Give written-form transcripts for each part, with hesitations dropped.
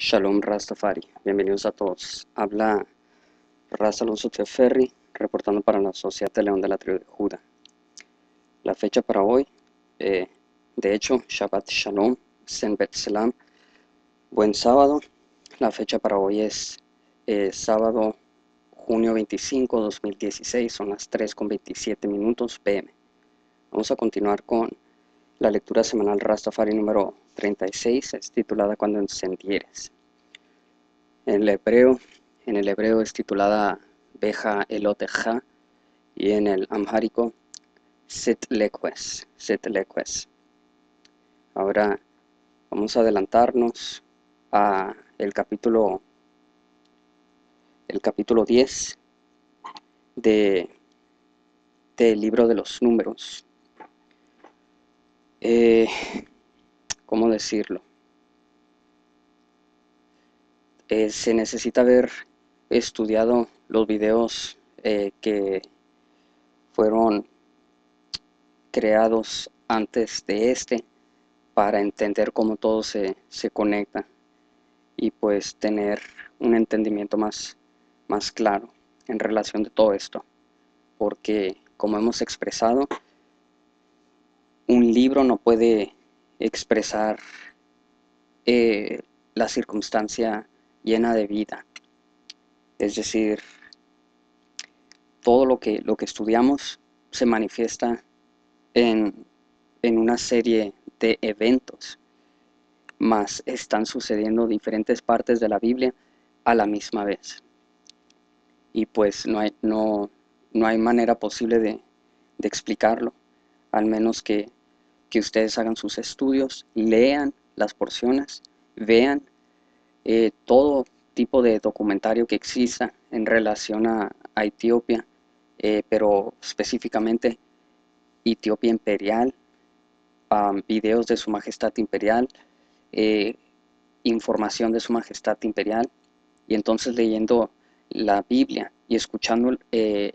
Shalom RasTafari, bienvenidos a todos. Habla Ras Alonso Teferri, reportando para la Sociedad de León de la tribu de Judá. La fecha para hoy, de hecho, Shabbat Shalom, Senbet Selam, buen sábado. La fecha para hoy es sábado, junio 25, 2016, son las 3:27 p.m. Vamos a continuar con la lectura semanal RasTafari número 36, es titulada Cuando encendieres. En el hebreo es titulada Beja Eloteja y en el amhárico Set Leques, Set Leques. Ahora vamos a adelantarnos a el capítulo 10 del libro de los números. ¿Cómo decirlo? Se necesita haber estudiado los videos que fueron creados antes de este para entender cómo todo se conecta y pues tener un entendimiento más claro en relación de todo esto, porque como hemos expresado, un libro no puede expresar la circunstancia llena de vida. Es decir, todo lo que estudiamos se manifiesta en una serie de eventos, mas están sucediendo diferentes partes de la Biblia a la misma vez. Y pues no hay manera posible de explicarlo, al menos que ustedes hagan sus estudios, lean las porciones, vean todo tipo de documentario que exista en relación a Etiopía, pero específicamente Etiopía Imperial, videos de Su Majestad Imperial, información de Su Majestad Imperial, y entonces leyendo la Biblia y escuchando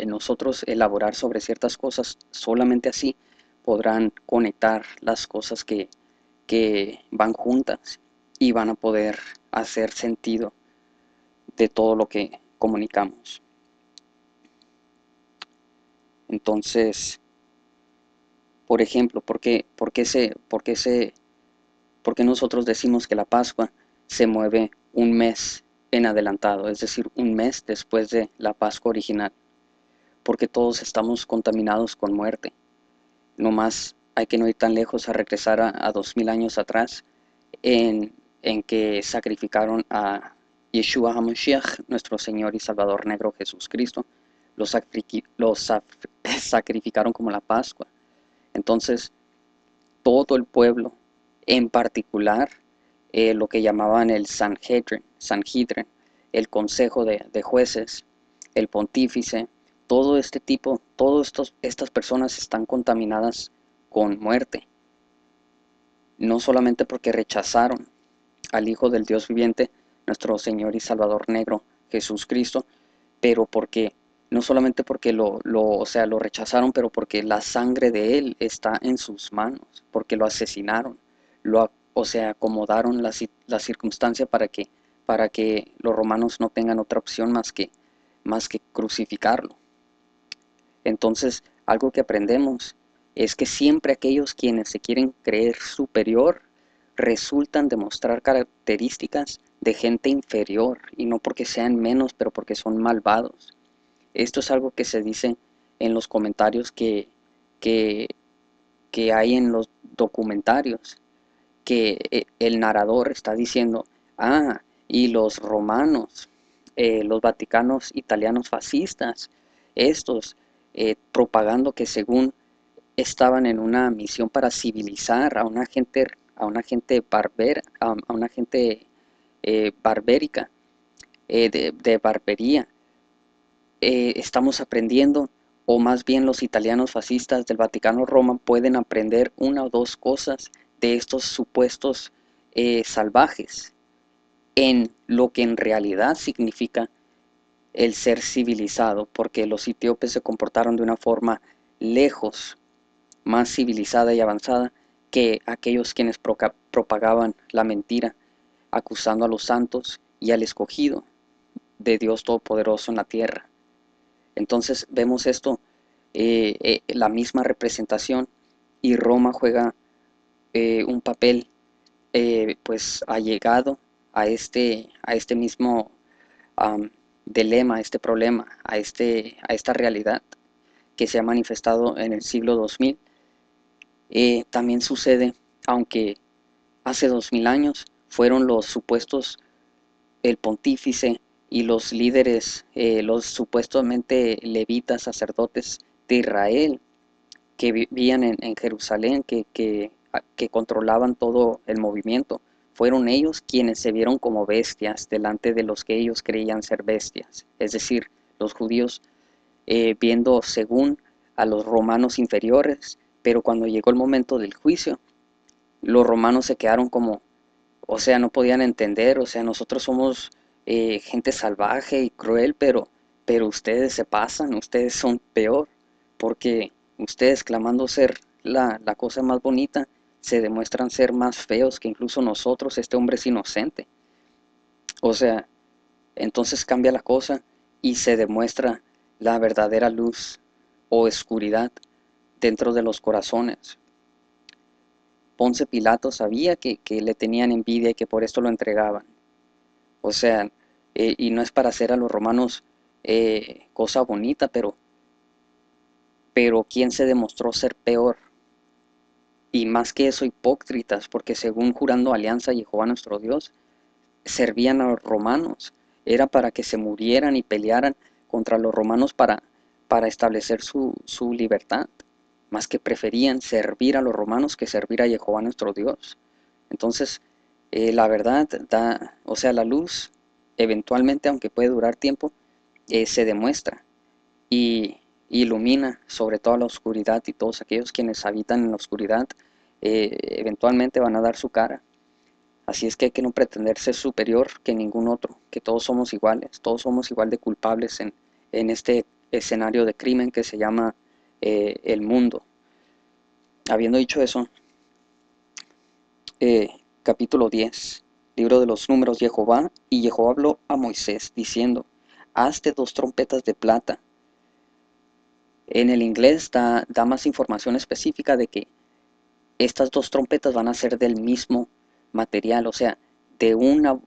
nosotros elaborar sobre ciertas cosas. Solamente así podrán conectar las cosas que van juntas y van a poder hacer sentido de todo lo que comunicamos. Entonces, por ejemplo, ¿por qué nosotros decimos que la Pascua se mueve un mes en adelantado? Es decir, un mes después de la Pascua original, porque todos estamos contaminados con muerte. No más hay que no ir tan lejos a regresar a 2000 años atrás en que sacrificaron a Yeshua HaMashiach, nuestro Señor y Salvador Negro Jesucristo. Los sacrificaron como la Pascua. Entonces todo el pueblo, en particular lo que llamaban el Sanhedrin, el Consejo de Jueces, el Pontífice, todo este tipo, estas personas están contaminadas con muerte. No solamente porque rechazaron al Hijo del Dios viviente, nuestro Señor y Salvador Negro, Jesucristo, pero porque, no solamente porque lo rechazaron, pero porque la sangre de Él está en sus manos, porque lo asesinaron, acomodaron la circunstancia para que los romanos no tengan otra opción más que crucificarlo. Entonces, algo que aprendemos es que siempre aquellos quienes se quieren creer superior resultan demostrar características de gente inferior, y no porque sean menos, pero porque son malvados. Esto es algo que se dice en los comentarios que hay en los documentarios, que el narrador está diciendo, y los romanos, los vaticanos italianos fascistas, estos propagando que según estaban en una misión para civilizar a una gente barbárica, de barbería. Estamos aprendiendo, o más bien los italianos fascistas del Vaticano, Roma, pueden aprender una o dos cosas de estos supuestos salvajes, en lo que en realidad significa el ser civilizado, porque los etíopes se comportaron de una forma lejos más civilizada y avanzada que aquellos quienes propagaban la mentira, acusando a los santos y al escogido de Dios Todopoderoso en la tierra. Entonces vemos esto, la misma representación, y Roma juega un papel pues allegado a este mismo dilema, a este problema, a esta realidad que se ha manifestado en el siglo 2000. También sucede, aunque hace 2000 años fueron los supuestos, el pontífice y los líderes, los supuestamente levitas, sacerdotes de Israel, que vivían en Jerusalén, que controlaban todo el movimiento, fueron ellos quienes se vieron como bestias delante de los que ellos creían ser bestias. Es decir, los judíos viendo según a los romanos inferiores, pero cuando llegó el momento del juicio, los romanos se quedaron como, o sea, no podían entender, o sea, nosotros somos gente salvaje y cruel, pero ustedes se pasan, ustedes son peor, porque ustedes clamando ser la cosa más bonita, se demuestran ser más feos que incluso nosotros, este hombre es inocente. O sea, entonces cambia la cosa y se demuestra la verdadera luz o oscuridad dentro de los corazones. Poncio Pilato sabía que le tenían envidia y que por esto lo entregaban. O sea, y no es para hacer a los romanos cosa bonita, pero ¿quién se demostró ser peor? Y más que eso, hipócritas, porque según jurando alianza a Jehová nuestro Dios, servían a los romanos. Era para que se murieran y pelearan contra los romanos para establecer su libertad. Más que preferían servir a los romanos que servir a Jehová nuestro Dios. Entonces, la verdad, o sea, la luz, eventualmente, aunque puede durar tiempo, se demuestra y ilumina sobre toda la oscuridad, y todos aquellos quienes habitan en la oscuridad eventualmente van a dar su cara. Así es que hay que no pretender ser superior que ningún otro, que todos somos iguales, todos somos igual de culpables en este escenario de crimen que se llama el mundo. Habiendo dicho eso, capítulo 10, libro de los números. Jehová, y Jehová habló a Moisés diciendo, hazte 2 trompetas de plata. En el inglés da más información específica de que estas 2 trompetas van a ser del mismo material, o sea, de una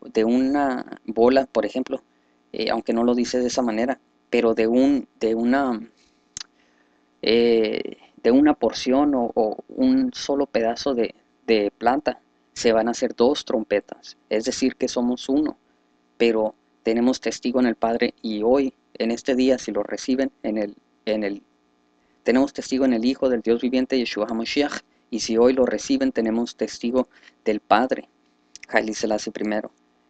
bola, por ejemplo, aunque no lo dice de esa manera, pero de una porción o un solo pedazo de planta se van a hacer 2 trompetas. Es decir, que somos uno, pero tenemos testigo en el Padre, y hoy, en este día, si lo reciben tenemos testigo en el Hijo del Dios viviente, Yeshua HaMashiach, y si hoy lo reciben, tenemos testigo del Padre, Haile Selassie I.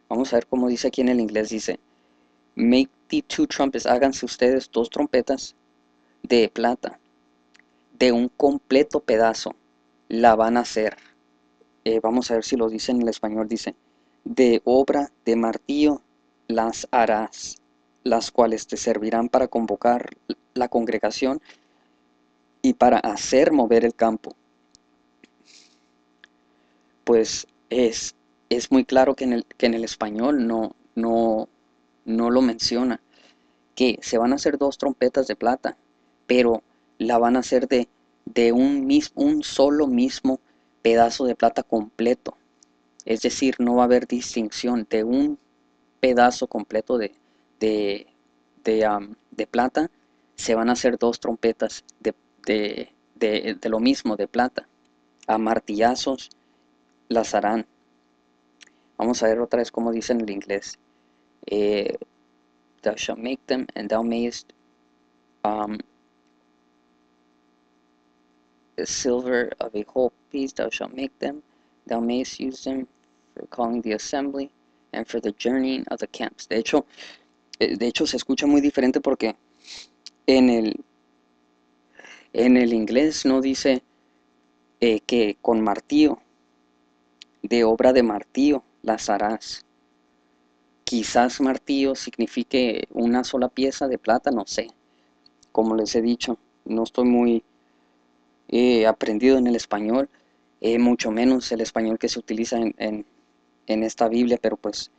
Vamos a ver cómo dice aquí en el inglés. Dice, make the 2 trumpets, háganse ustedes 2 trompetas de plata, de un completo pedazo la van a hacer. Vamos a ver si lo dice en el español. Dice, de obra de martillo las harás, las cuales te servirán para convocar la congregación y para hacer mover el campo. Pues es muy claro que en el español no lo menciona, que se van a hacer 2 trompetas de plata, pero la van a hacer de un solo mismo pedazo de plata completo. Es decir, no va a haber distinción, de un pedazo completo de plata se van a hacer 2 trompetas de lo mismo, de plata. A martillazos las harán. Vamos a ver otra vez cómo dice en el inglés. Thou shalt make them, and thou mayest silver of a whole piece, thou shalt make them, thou mayest use them for calling the assembly, and for the journeying of the camps. De hecho se escucha muy diferente, porque en el inglés no dice que con martillo, de obra de martillo las harás. Quizás martillo signifique una sola pieza de plata, no sé. Como les he dicho, no estoy muy aprendido en el español, mucho menos el español que se utiliza en, en, en esta Biblia, pero pues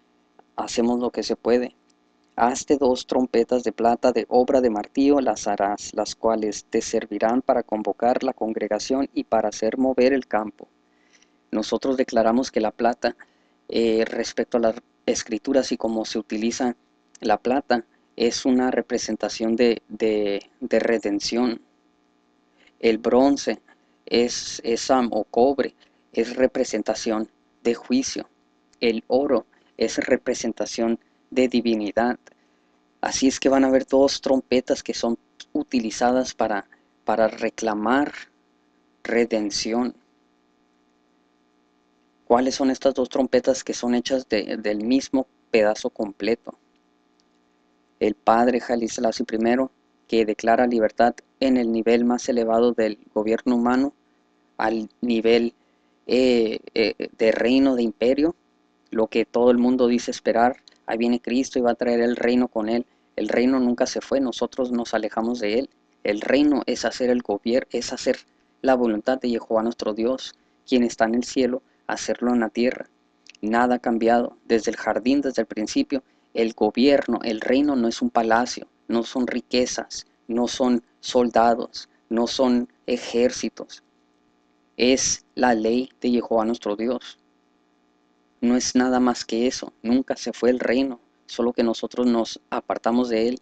hacemos lo que se puede. Hazte 2 trompetas de plata de obra de martillo, las harás, las cuales te servirán para convocar la congregación y para hacer mover el campo. Nosotros declaramos que la plata, respecto a las escrituras y cómo se utiliza la plata, es una representación de redención. El bronce o cobre es representación de juicio. El oro es representación de divinidad. Así es que van a haber 2 trompetas que son utilizadas para reclamar redención. ¿Cuáles son estas 2 trompetas que son hechas del mismo pedazo completo? El padre Haile Selassie I, que declara libertad en el nivel más elevado del gobierno humano, al nivel de reino, de imperio, lo que todo el mundo dice esperar. Ahí viene Cristo y va a traer el reino con él. El reino nunca se fue, nosotros nos alejamos de él. El reino es hacer el gobierno, es hacer la voluntad de Jehová nuestro Dios, quien está en el cielo, hacerlo en la tierra. Nada ha cambiado desde el jardín, desde el principio. El gobierno, el reino no es un palacio, no son riquezas, no son soldados, no son ejércitos. Es la ley de Jehová nuestro Dios. No es nada más que eso. Nunca se fue el reino, solo que nosotros nos apartamos de él,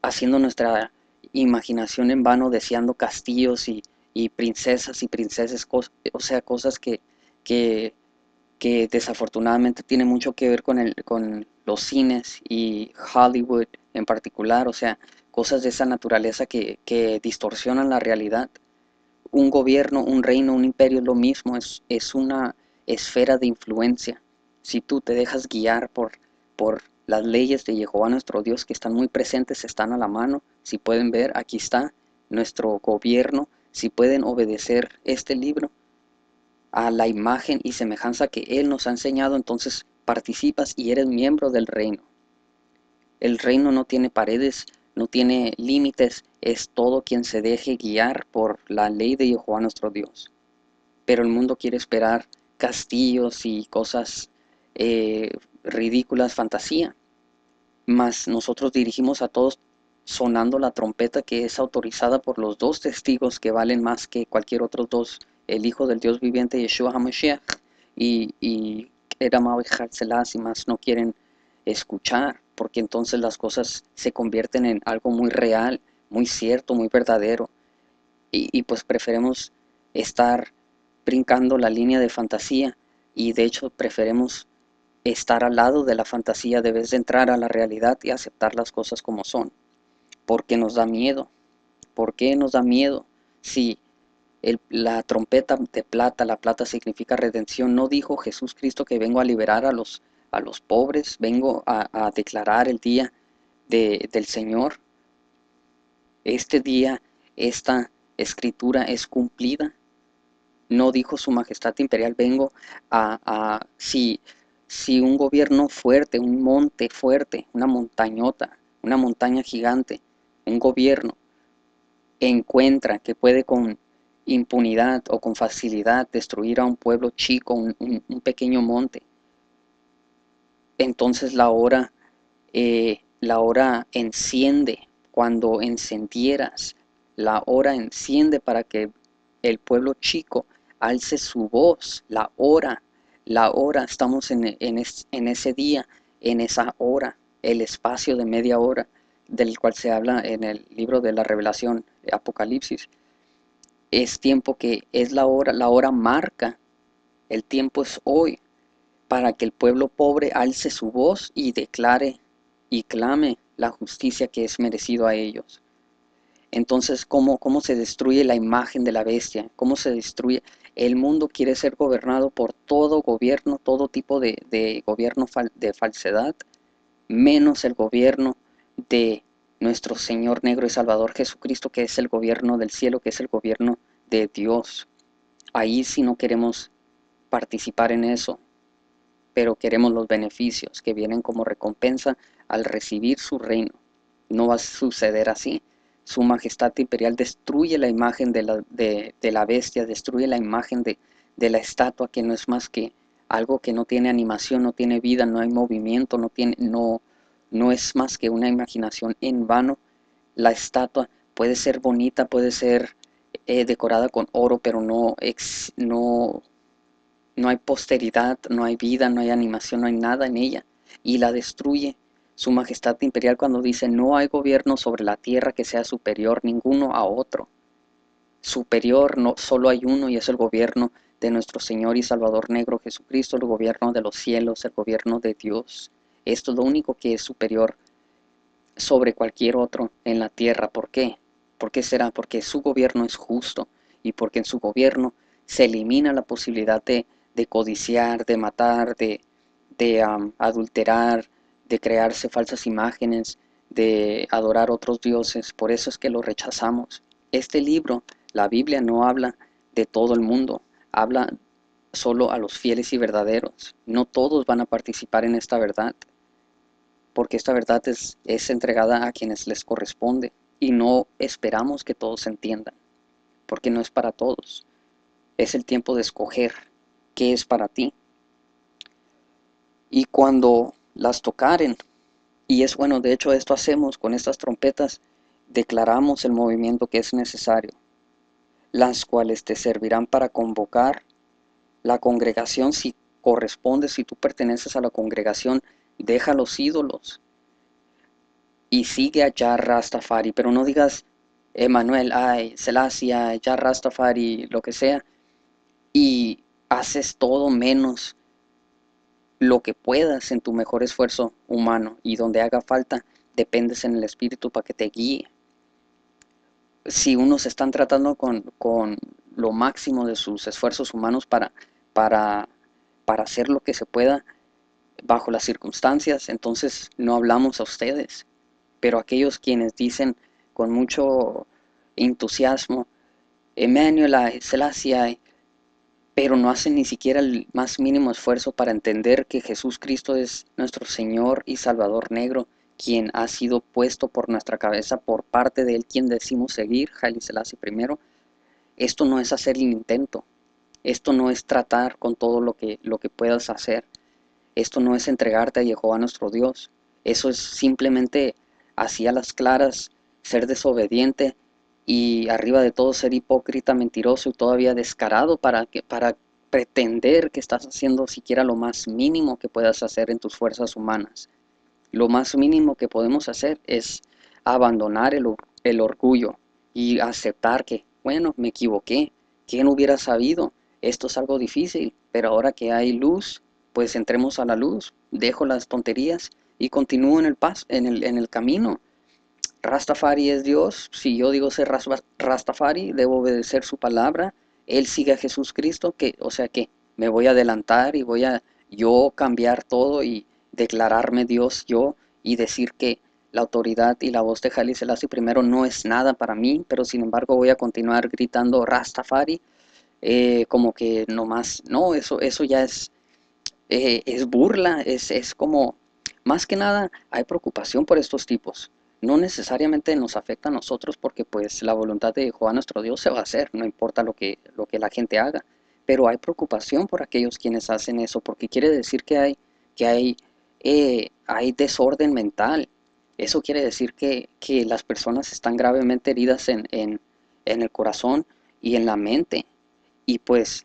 haciendo nuestra imaginación en vano, deseando castillos y princesas y princesas, cosas que desafortunadamente tienen mucho que ver con los cines y Hollywood en particular, cosas de esa naturaleza que distorsionan la realidad. Un gobierno, un reino, un imperio es lo mismo, es una esfera de influencia. Si tú te dejas guiar por las leyes de Jehová nuestro Dios, que están muy presentes, están a la mano, si pueden ver, aquí está nuestro gobierno, si pueden obedecer este libro a la imagen y semejanza que él nos ha enseñado, entonces participas y eres miembro del reino. El reino no tiene paredes, no tiene límites, es todo quien se deje guiar por la ley de Jehová nuestro Dios. Pero el mundo quiere esperar castillos y cosas ridículas, fantasía. Mas nosotros dirigimos a todos sonando la trompeta, que es autorizada por los 2 testigos que valen más que cualquier otro 2, el Hijo del Dios viviente, Yeshua HaMashiach, y Jah Selassie I, más no quieren escuchar, porque entonces las cosas se convierten en algo muy real, muy cierto, muy verdadero, y pues preferimos estar brincando la línea de fantasía, y de hecho preferimos estar al lado de la fantasía de vez de entrar a la realidad y aceptar las cosas como son, porque nos da miedo. ¿Por qué nos da miedo? Si la trompeta de plata, la plata significa redención, ¿no dijo Jesús Cristo que vengo a liberar a los pobres? Vengo a declarar el día del Señor. Este día, esta escritura es cumplida. ¿No dijo Su Majestad Imperial, vengo si un gobierno fuerte, un monte fuerte, una montañota, una montaña gigante, un gobierno encuentra que puede con impunidad o con facilidad destruir a un pueblo chico, un pequeño monte? Entonces la hora enciende, cuando encendieras, la hora enciende para que el pueblo chico alce su voz. La hora, estamos en ese día, en esa hora, el espacio de media hora, del cual se habla en el libro de la Revelación, Apocalipsis. Es tiempo que es la hora marca, el tiempo es hoy, para que el pueblo pobre alce su voz y declare y clame la justicia que es merecido a ellos. Entonces, ¿cómo se destruye la imagen de la bestia? ¿Cómo se destruye? El mundo quiere ser gobernado por todo gobierno, todo tipo de gobierno de falsedad, menos el gobierno de nuestro Señor negro y Salvador Jesucristo, que es el gobierno del cielo, que es el gobierno de Dios. Ahí sí no queremos participar en eso, pero queremos los beneficios que vienen como recompensa al recibir su reino. No va a suceder así. Su Majestad Imperial destruye la imagen de la bestia, destruye la imagen de la estatua, que no es más que algo que no tiene animación, no tiene vida, no hay movimiento, no es más que una imaginación en vano. La estatua puede ser bonita, puede ser decorada con oro, pero no hay posteridad, no hay vida, no hay animación, no hay nada en ella. Y la destruye Su Majestad Imperial cuando dice: no hay gobierno sobre la tierra que sea superior ninguno a otro. Superior, no, solo hay uno, y es el gobierno de nuestro Señor y Salvador Negro Jesucristo, el gobierno de los cielos, el gobierno de Dios. Esto es lo único que es superior sobre cualquier otro en la tierra. ¿Por qué? ¿Por qué será? Porque su gobierno es justo, y porque en su gobierno se elimina la posibilidad de codiciar, de matar, de adulterar, de crearse falsas imágenes, de adorar otros dioses. Por eso es que lo rechazamos. Este libro, la Biblia, no habla de todo el mundo, habla solo a los fieles y verdaderos. No todos van a participar en esta verdad, porque esta verdad es entregada a quienes les corresponde, y no esperamos que todos entiendan, porque no es para todos. Es el tiempo de escoger qué es para ti. Y cuando las tocaren, y es bueno, de hecho esto hacemos con estas trompetas, declaramos el movimiento que es necesario, las cuales te servirán para convocar la congregación si corresponde, si tú perteneces a la congregación. Deja los ídolos y sigue a Jah Rastafari, pero no digas Emanuel, ay, Selassie, ay, Jah Rastafari, lo que sea, y haces todo menos lo que puedas en tu mejor esfuerzo humano, y donde haga falta dependes en el Espíritu para que te guíe. Si unos están tratando con lo máximo de sus esfuerzos humanos para hacer lo que se pueda bajo las circunstancias, entonces no hablamos a ustedes. Pero aquellos quienes dicen con mucho entusiasmo Emmanuel, Selassie, pero no hacen ni siquiera el más mínimo esfuerzo para entender que Jesús Cristo es nuestro Señor y Salvador Negro, quien ha sido puesto por nuestra cabeza, por parte de Él quien decimos seguir, Haile Selassie I. Esto no es hacer el intento, esto no es tratar con todo lo que puedas hacer, esto no es entregarte a Jehová nuestro Dios. Eso es simplemente así a las claras, ser desobediente, y arriba de todo ser hipócrita, mentiroso y todavía descarado para pretender que estás haciendo siquiera lo más mínimo que puedas hacer en tus fuerzas humanas. Lo más mínimo que podemos hacer es abandonar el orgullo y aceptar que, bueno, me equivoqué. ¿Quién hubiera sabido? Esto es algo difícil, pero ahora que hay luz, pues entremos a la luz. Dejo las tonterías y continúo en el camino. Rastafari es Dios. Si yo digo ser Rastafari, debo obedecer su palabra. Él sigue a Jesús Cristo, o sea que me voy a adelantar y voy a yo cambiar todo y declararme Dios yo, y decir que la autoridad y la voz de Haile Selassie I no es nada para mí, pero sin embargo voy a continuar gritando Rastafari, como que nomás, no, eso ya es burla, es como, más que nada hay preocupación por estos tipos. No necesariamente nos afecta a nosotros, porque pues la voluntad de Jehová nuestro Dios se va a hacer, no importa lo que la gente haga, pero hay preocupación por aquellos quienes hacen eso, porque quiere decir que hay desorden mental. Eso quiere decir que las personas están gravemente heridas en el corazón y en la mente, y pues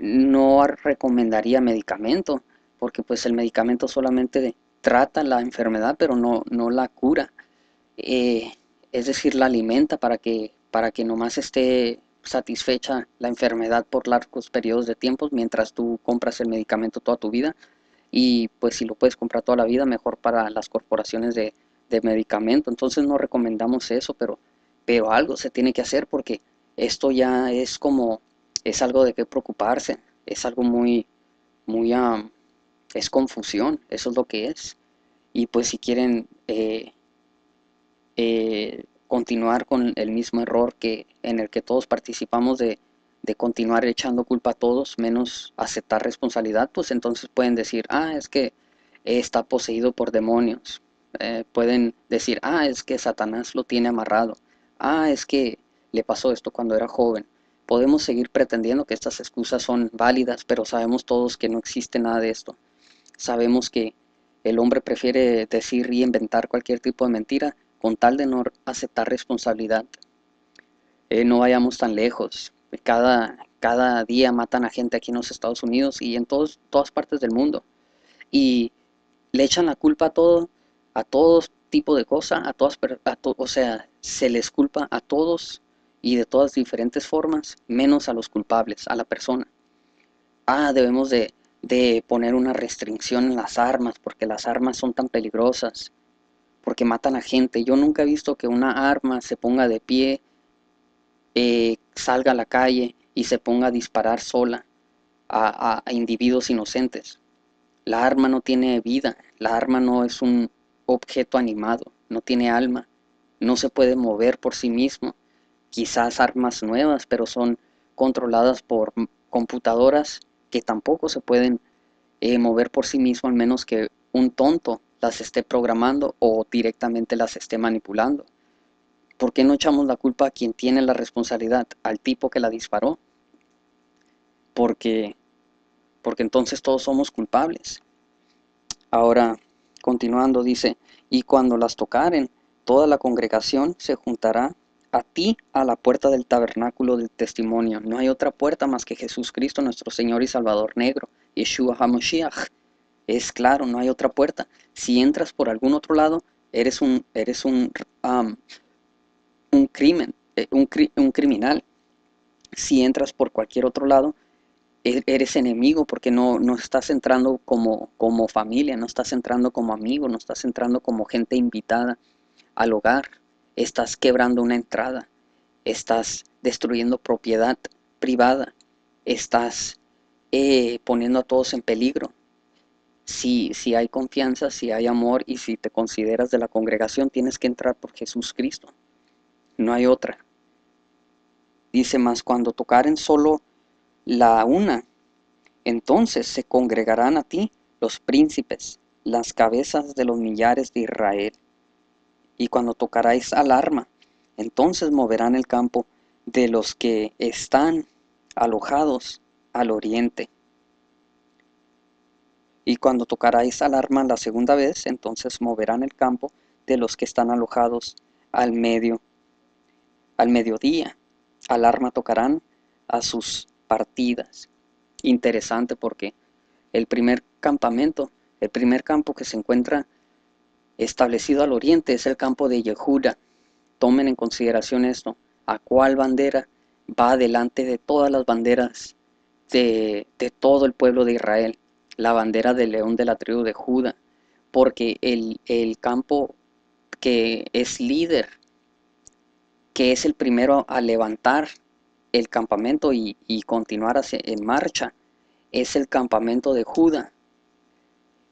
no recomendaría medicamento, porque pues el medicamento solamente trata la enfermedad, pero no la cura, es decir, la alimenta para que nomás esté satisfecha la enfermedad por largos periodos de tiempo, mientras tú compras el medicamento toda tu vida. Y pues si lo puedes comprar toda la vida, mejor para las corporaciones de medicamento. Entonces no recomendamos eso, pero algo se tiene que hacer, porque esto ya es como, es algo de qué preocuparse, es algo muy, muy, es confusión, eso es lo que es. Y pues si quieren continuar con el mismo error en el que todos participamos, de continuar echando culpa a todos, menos aceptar responsabilidad, pues entonces pueden decir, es que está poseído por demonios, pueden decir, es que Satanás lo tiene amarrado, es que le pasó esto cuando era joven. Podemos seguir pretendiendo que estas excusas son válidas, pero sabemos todos que no existe nada de esto. Sabemos que el hombre prefiere decir y inventar cualquier tipo de mentira con tal de no aceptar responsabilidad. No vayamos tan lejos. Cada día matan a gente aquí en los Estados Unidos y en todas partes del mundo. Y le echan la culpa a todo tipo de cosa, se les culpa a todos y de todas diferentes formas, menos a los culpables, a la persona. Debemos de poner una restricción en las armas, porque las armas son tan peligrosas, porque matan a gente. Yo nunca he visto que una arma se ponga de pie, salga a la calle y se ponga a disparar sola a individuos inocentes. La arma no tiene vida, la arma no es un objeto animado, no tiene alma, no se puede mover por sí mismo. Quizás armas nuevas, pero son controladas por computadoras que tampoco se pueden mover por sí mismo, al menos que un tonto las esté programando o directamente las esté manipulando. ¿Por qué no echamos la culpa a quien tiene la responsabilidad, al tipo que la disparó? Porque entonces todos somos culpables. Ahora, continuando, dice, y cuando las tocaren, toda la congregación se juntará a ti a la puerta del tabernáculo del testimonio. No hay otra puerta más que Jesucristo, nuestro Señor y Salvador negro, Yeshua HaMashiach. Es claro, no hay otra puerta. Si entras por algún otro lado, eres un criminal. Si entras por cualquier otro lado, eres enemigo, porque no estás entrando como familia, no estás entrando como amigo, no estás entrando como gente invitada al hogar. Estás quebrando una entrada, estás destruyendo propiedad privada, estás poniendo a todos en peligro. Si hay confianza, si hay amor y si te consideras de la congregación, tienes que entrar por Jesucristo. No hay otra. Dice más, cuando tocaren solo la una, entonces se congregarán a ti los príncipes, las cabezas de los millares de Israel. Y cuando tocaráis al arma, entonces moverán el campo de los que están alojados al oriente. Y cuando tocaráis al arma la segunda vez, entonces moverán el campo de los que están alojados al mediodía. Al arma tocarán a sus partidas. Interesante, porque el primer campo que se encuentra establecido al oriente es el campo de Yehuda. Tomen en consideración esto, a cuál bandera va delante de todas las banderas de todo el pueblo de Israel, la bandera del león de la tribu de Judá, porque el campo que es líder, que es el primero a levantar el campamento y continuar en marcha, es el campamento de Judá.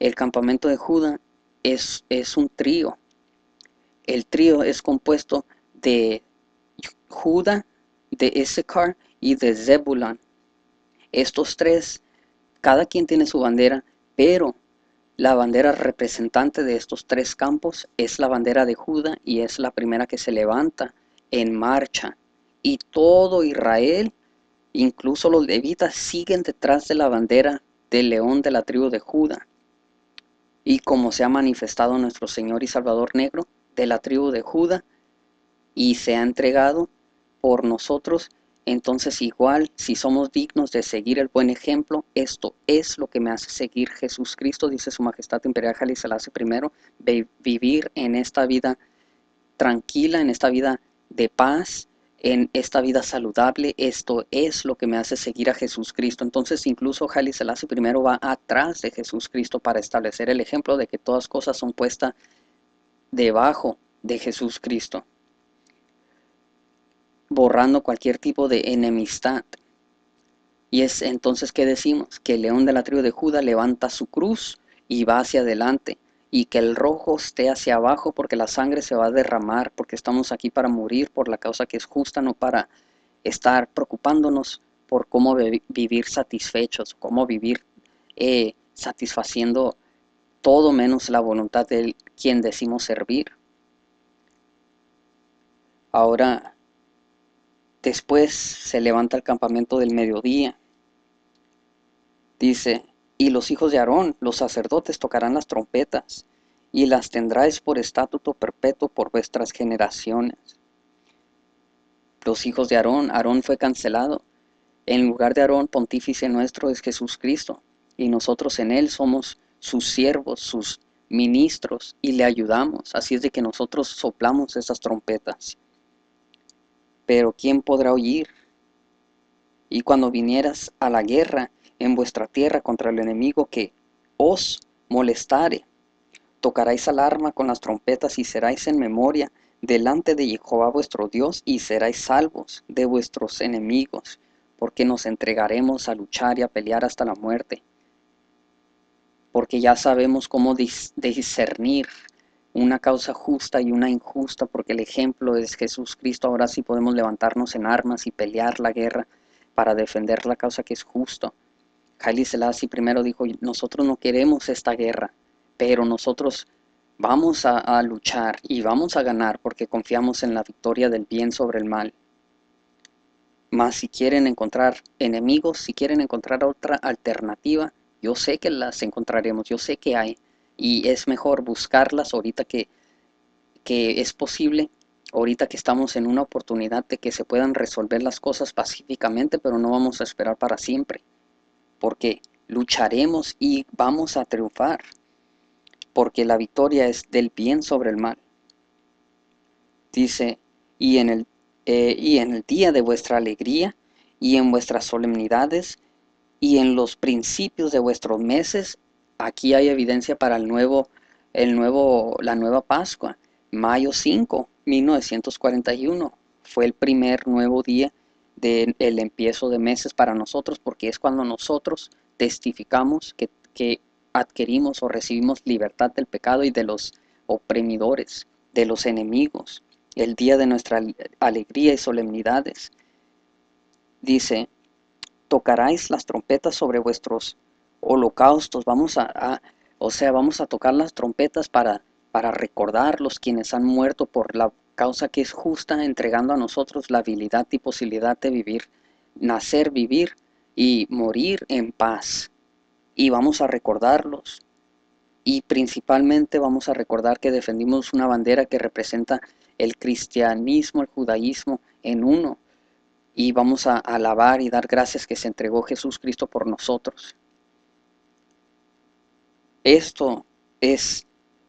El campamento de Judá es un trío. El trío es compuesto de Judá, de Issachar y de Zebulán. Estos tres, cada quien tiene su bandera, pero la bandera representante de estos tres campos es la bandera de Judá, y es la primera que se levanta en marcha. Y todo Israel, incluso los levitas, siguen detrás de la bandera del león de la tribu de Judá. Y como se ha manifestado nuestro Señor y Salvador negro de la tribu de Judá, y se ha entregado por nosotros, entonces igual, si somos dignos de seguir el buen ejemplo, esto es lo que me hace seguir Jesucristo, dice Su Majestad Imperial Haile Selassie I, vivir en esta vida tranquila, en esta vida de paz, en esta vida saludable. Esto es lo que me hace seguir a Jesucristo. Entonces incluso Haile Selassie I va atrás de Jesucristo para establecer el ejemplo de que todas cosas son puestas debajo de Jesucristo, borrando cualquier tipo de enemistad. Y es entonces que decimos que el león de la tribu de Judá levanta su cruz y va hacia adelante, y que el rojo esté hacia abajo, porque la sangre se va a derramar, porque estamos aquí para morir por la causa que es justa, no para estar preocupándonos por cómo vivir satisfechos, cómo vivir satisfaciendo todo menos la voluntad de quien decimos servir. Ahora, Después se levanta el campamento del mediodía. Dice, y los hijos de Aarón, los sacerdotes, tocarán las trompetas, y las tendráis por estatuto perpetuo por vuestras generaciones. Los hijos de Aarón, Aarón fue cancelado. En lugar de Aarón, pontífice nuestro es Jesucristo, y nosotros en él somos sus siervos, sus ministros, y le ayudamos. Así es de que nosotros soplamos esas trompetas. Pero ¿quién podrá oír? Y cuando vinieras a la guerra en vuestra tierra contra el enemigo que os molestare, tocaréis alarma con las trompetas y seréis en memoria delante de Jehová vuestro Dios, y seréis salvos de vuestros enemigos, porque nos entregaremos a luchar y a pelear hasta la muerte. Porque ya sabemos cómo discernir una causa justa y una injusta, porque el ejemplo es Jesucristo. Ahora sí podemos levantarnos en armas y pelear la guerra para defender la causa que es justa. Haile Selassie I dijo, nosotros no queremos esta guerra, pero nosotros vamos a luchar y vamos a ganar, porque confiamos en la victoria del bien sobre el mal. Mas si quieren encontrar enemigos, si quieren encontrar otra alternativa, yo sé que las encontraremos, yo sé que hay, y es mejor buscarlas ahorita que es posible, ahorita que estamos en una oportunidad de que se puedan resolver las cosas pacíficamente, pero no vamos a esperar para siempre, porque lucharemos y vamos a triunfar, porque la victoria es del bien sobre el mal. Dice, y en el día de vuestra alegría, y en vuestras solemnidades, y en los principios de vuestros meses. Aquí hay evidencia para la nueva Pascua. Mayo 5, 1941, fue el primer nuevo día del empiezo de meses para nosotros, porque es cuando nosotros testificamos que adquirimos o recibimos libertad del pecado y de los oprimidores, de los enemigos. El día de nuestra alegría y solemnidades. Dice, tocaráis las trompetas sobre vuestros holocaustos. Vamos a tocar las trompetas para recordar los quienes han muerto por la causa que es justa, entregando a nosotros la habilidad y posibilidad de vivir, nacer, vivir y morir en paz. Y vamos a recordarlos. Y principalmente vamos a recordar que defendimos una bandera que representa el cristianismo, el judaísmo en uno. Y vamos a alabar y dar gracias que se entregó Jesucristo por nosotros. Esto es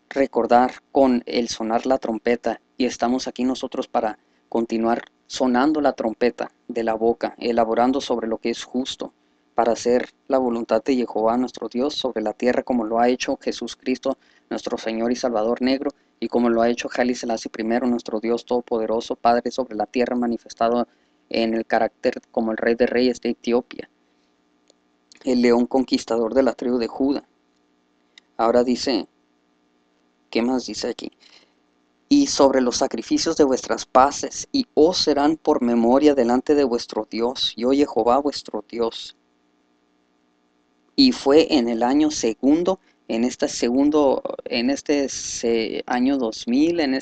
recordar con el sonar la trompeta. Y estamos aquí nosotros para continuar sonando la trompeta de la boca, elaborando sobre lo que es justo, para hacer la voluntad de Jehová nuestro Dios sobre la tierra, como lo ha hecho Jesucristo, nuestro Señor y Salvador negro, y como lo ha hecho Haile Selassie I, nuestro Dios todopoderoso, Padre sobre la tierra, manifestado en el carácter como el Rey de Reyes de Etiopía, el león conquistador de la tribu de Judá. Ahora dice, ¿qué más dice aquí? Y sobre los sacrificios de vuestras paces, y os serán por memoria delante de vuestro Dios, yo Jehová vuestro Dios. Y fue en el año segundo, en este año 2000, en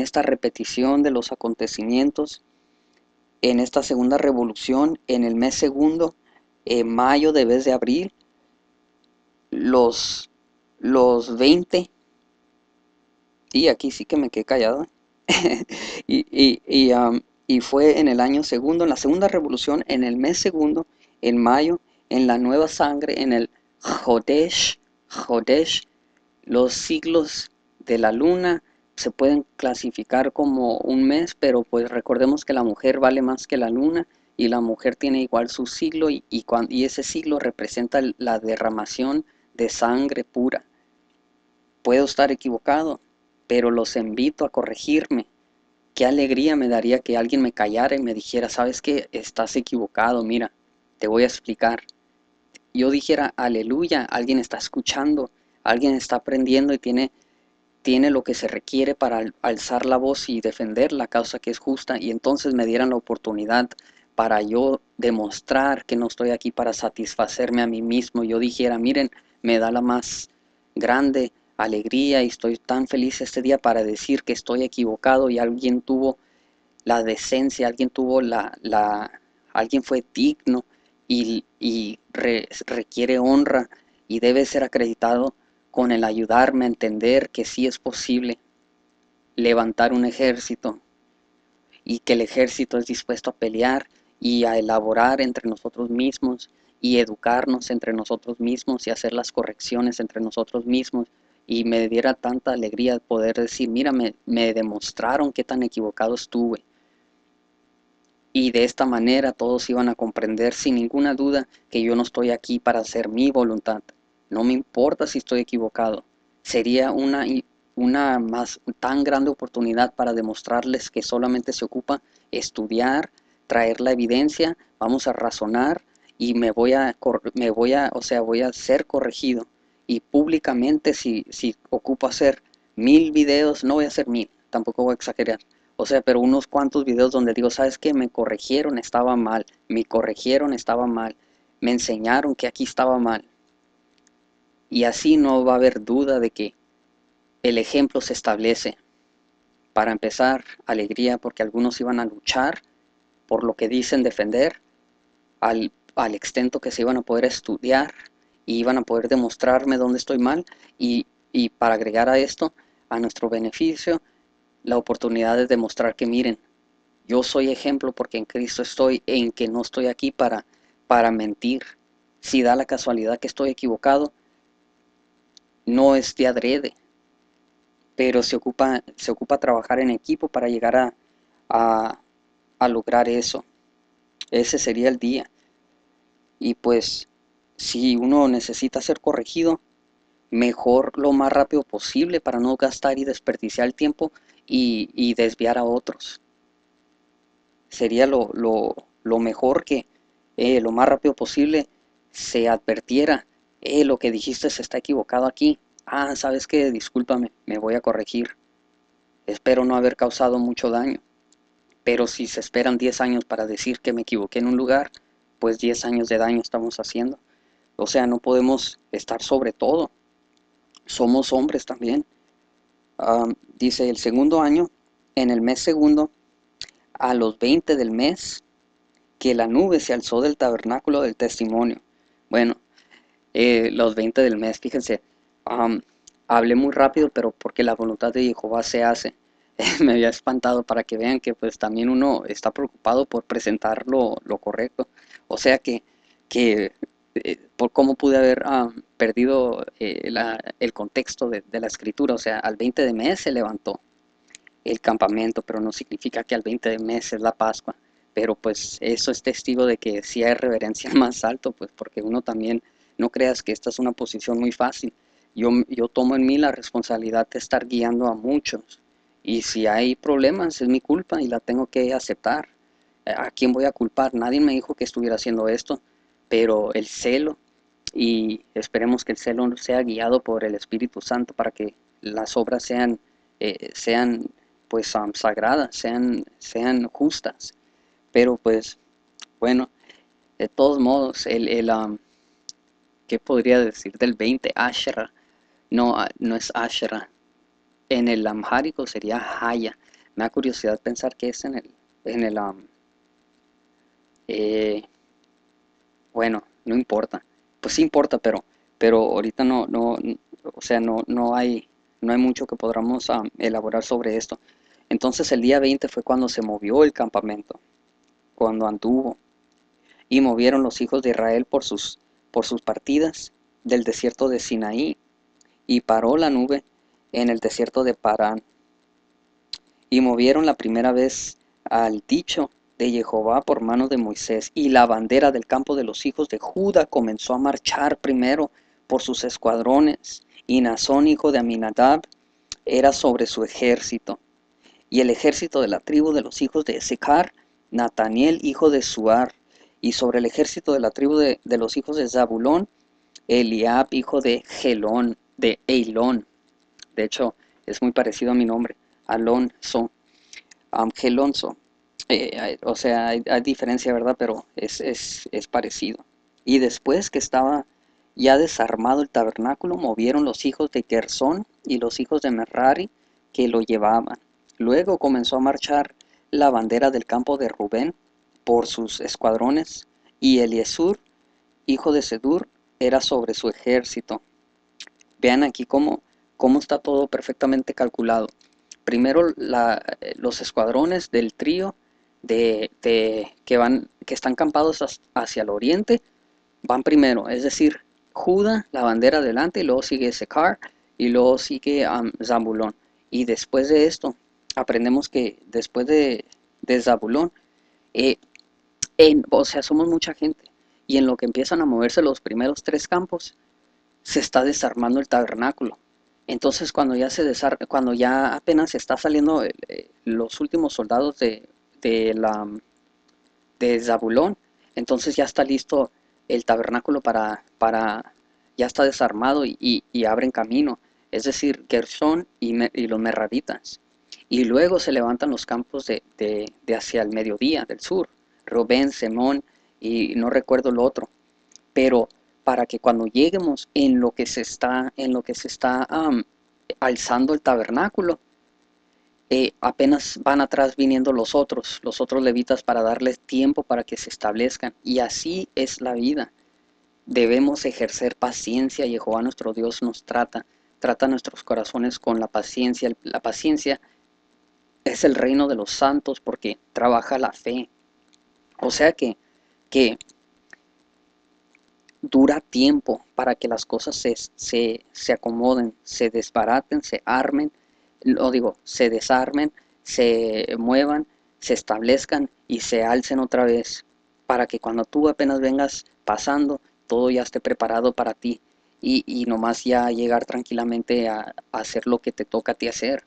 esta repetición de los acontecimientos, en esta segunda revolución, en el mes segundo, mayo de vez de abril, los 20, y aquí sí que me quedé callado, y fue en el año segundo, en la segunda revolución, en el mes segundo, en mayo, en la nueva sangre, en el Jodesh, los siglos de la luna, se pueden clasificar como un mes, pero pues recordemos que la mujer vale más que la luna, y la mujer tiene igual su siglo, y ese siglo representa la derramación de sangre pura. Puedo estar equivocado, pero los invito a corregirme. Qué alegría me daría que alguien me callara y me dijera, ¿sabes qué? Estás equivocado, mira, te voy a explicar. Yo dijera, aleluya, alguien está escuchando, alguien está aprendiendo y tiene lo que se requiere para alzar la voz y defender la causa que es justa, y entonces me dieran la oportunidad para yo demostrar que no estoy aquí para satisfacerme a mí mismo. Yo dijera, miren, me da la más grande alegría y estoy tan feliz este día para decir que estoy equivocado, y alguien tuvo la decencia, alguien tuvo alguien fue digno y requiere honra y debe ser acreditado con el ayudarme a entender que sí es posible levantar un ejército y que el ejército es dispuesto a pelear y a elaborar entre nosotros mismos y educarnos entre nosotros mismos y hacer las correcciones entre nosotros mismos. Y me diera tanta alegría poder decir, mira, me demostraron qué tan equivocado estuve. Y de esta manera todos iban a comprender sin ninguna duda que yo no estoy aquí para hacer mi voluntad. No me importa si estoy equivocado. Sería una tan grande oportunidad para demostrarles que solamente se ocupa estudiar, traer la evidencia, vamos a razonar y voy a ser corregido. Y públicamente, si ocupo hacer 1000 videos, no voy a hacer 1000, tampoco voy a exagerar. O sea, pero unos cuantos videos donde digo, ¿sabes qué? Me corrigieron, estaba mal, me enseñaron que aquí estaba mal. Y así no va a haber duda de que el ejemplo se establece. Para empezar, alegría, porque algunos iban a luchar por lo que dicen defender, al extento que se iban a poder estudiar y iban a poder demostrarme dónde estoy mal. Y para agregar a esto, a nuestro beneficio, la oportunidad de demostrar que miren, yo soy ejemplo porque en Cristo estoy, en que no estoy aquí para mentir. Si da la casualidad que estoy equivocado, no es de adrede, pero se ocupa trabajar en equipo para llegar a lograr eso. Ese sería el día. Y pues, si uno necesita ser corregido, mejor lo más rápido posible para no gastar y desperdiciar el tiempo y desviar a otros. Sería lo mejor que lo más rápido posible se advirtiera, lo que dijiste se está equivocado aquí. Ah, ¿sabes qué? Discúlpame, me voy a corregir. Espero no haber causado mucho daño. Pero si se esperan 10 años para decir que me equivoqué en un lugar, pues 10 años de daño estamos haciendo. O sea, no podemos estar sobre todo. Somos hombres también. Dice, el segundo año, en el mes segundo, a los 20 del mes, que la nube se alzó del tabernáculo del testimonio. Bueno, los 20 del mes, fíjense. Hablé muy rápido, pero porque la voluntad de Jehová se hace. Me había espantado, para que vean que pues también uno está preocupado por presentar lo correcto. O sea que por cómo pude haber perdido el contexto de la escritura. O sea, al 20 de mes se levantó el campamento, pero no significa que al 20 de mes es la Pascua. Pero pues eso es testigo de que sí hay reverencia más alto, pues porque uno también, no creas que esta es una posición muy fácil. Yo tomo en mí la responsabilidad de estar guiando a muchos. Y si hay problemas, es mi culpa y la tengo que aceptar. ¿A quién voy a culpar? Nadie me dijo que estuviera haciendo esto, pero el celo, y esperemos que el celo sea guiado por el Espíritu Santo para que las obras sean sagradas, sean justas. Pero pues, bueno, de todos modos, ¿qué podría decir del 20? Ashera. No es Ashera. En el amhárico sería Haya. Me da curiosidad pensar que es bueno, no importa. Pues sí importa, pero ahorita no hay mucho que podamos elaborar sobre esto. Entonces el día 20 fue cuando se movió el campamento, cuando anduvo. Y movieron los hijos de Israel por sus partidas del desierto de Sinaí. Y paró la nube en el desierto de Parán. Y movieron la primera vez al dicho de Jehová por mano de Moisés, y la bandera del campo de los hijos de Judá comenzó a marchar primero por sus escuadrones, y Nazón, hijo de Aminadab, era sobre su ejército. Y el ejército de la tribu de los hijos de Issacar, Nataniel, hijo de Suar, y sobre el ejército de la tribu de los hijos de Zabulón, Eliab, hijo de Gelón, de Eilón. De hecho, es muy parecido a mi nombre, Alonso, Gelonso. O sea, hay diferencia, ¿verdad? Pero es parecido. Y después que estaba ya desarmado el tabernáculo, movieron los hijos de Gersón y los hijos de Merari que lo llevaban. Luego comenzó a marchar la bandera del campo de Rubén por sus escuadrones, y Eliesur, hijo de Sedur, era sobre su ejército. Vean aquí cómo está todo perfectamente calculado. Primero los escuadrones del trío que están campados hacia el oriente van primero, es decir, Judá, la bandera adelante, y luego sigue Secar, y luego sigue Zabulón. Y después de esto, aprendemos que después de Zabulón, o sea, somos mucha gente, y en lo que empiezan a moverse los primeros tres campos, se está desarmando el tabernáculo. Entonces, cuando ya apenas está saliendo los últimos soldados de Zabulón, entonces ya está listo el tabernáculo ya está desarmado y abren camino, es decir, Gershon y los Meraritas. Y luego se levantan los campos de hacia el mediodía del sur, Rubén, Semón y no recuerdo lo otro, pero para que cuando lleguemos en lo que se está alzando el tabernáculo, apenas van atrás viniendo los otros levitas para darles tiempo para que se establezcan. Y así es la vida. Debemos ejercer paciencia. Jehová nuestro Dios nos trata nuestros corazones con la paciencia. La paciencia es el reino de los santos porque trabaja la fe. O sea que dura tiempo para que las cosas se acomoden, se desbaraten, se armen, se desarmen, se muevan, se establezcan y se alcen otra vez, para que cuando tú apenas vengas pasando, todo ya esté preparado para ti y nomás ya llegar tranquilamente a hacer lo que te toca a ti hacer.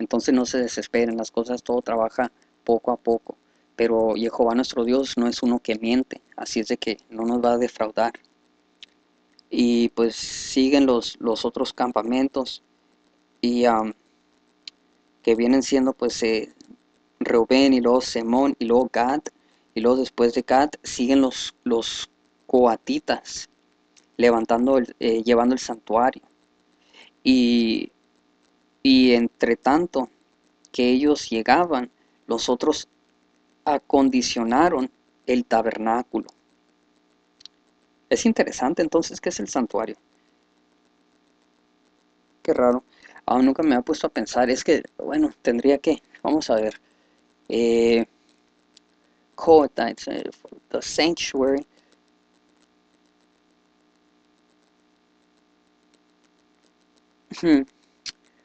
Entonces no se desesperen, las cosas, todo trabaja poco a poco, pero Jehová nuestro Dios no es uno que miente, así es de que no nos va a defraudar. Y pues siguen los otros campamentos y que vienen siendo pues Reubén, y luego Semón, y luego Gad, y luego después de Gad siguen los coatitas llevando el santuario, y entre tanto que ellos llegaban, los otros acondicionaron el tabernáculo. Es interesante entonces qué es el santuario. Qué raro. Aún nunca me ha puesto a pensar, es que, bueno, tendría que, vamos a ver, Kohathites, the sanctuary,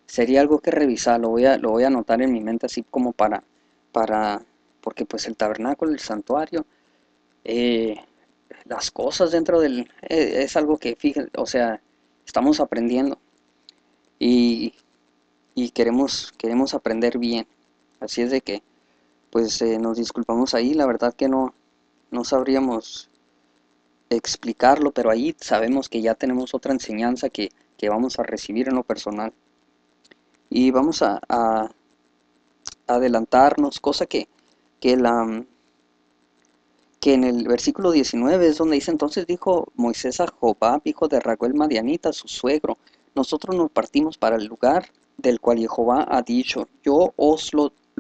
sería algo que revisar, lo voy a anotar en mi mente así como para porque pues el tabernáculo, el santuario, las cosas dentro del, es algo que, fíjense, o sea, estamos aprendiendo. Y queremos aprender bien, así es de que pues nos disculpamos ahí, la verdad que no sabríamos explicarlo, pero ahí sabemos que ya tenemos otra enseñanza que vamos a recibir en lo personal. Y vamos a adelantarnos, cosa que en el versículo 19 es donde dice: entonces dijo Moisés a Jobab, hijo de Raguel Madianita, su suegro: nosotros nos partimos para el lugar del cual Jehová ha dicho, yo os